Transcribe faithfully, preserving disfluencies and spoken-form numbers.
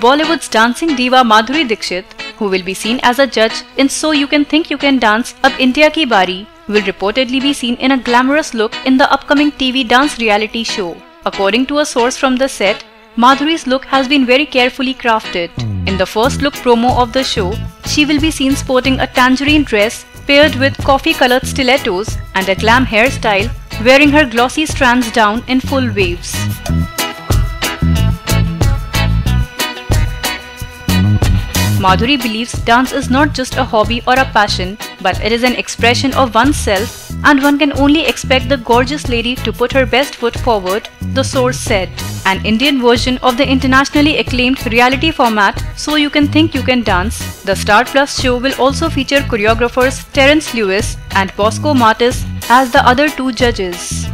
Bollywood's dancing diva Madhuri Dixit, who will be seen as a judge in So You Can Think You Can Dance 'Ab India Ki Baari', will reportedly be seen in a glamorous look in the upcoming T V dance reality show. According to a source from the set, Madhuri's look has been very carefully crafted. In the first look promo of the show, she will be seen sporting a tangerine dress paired with coffee-colored stilettos and a glam hairstyle, wearing her glossy strands down in full waves. Madhuri believes dance is not just a hobby or a passion, but it is an expression of oneself, and one can only expect the gorgeous lady to put her best foot forward, the source said. An Indian version of the internationally acclaimed reality format So You Can Think You Can Dance, the Star Plus show will also feature choreographers Terence Lewis and Bosco Martis as the other two judges.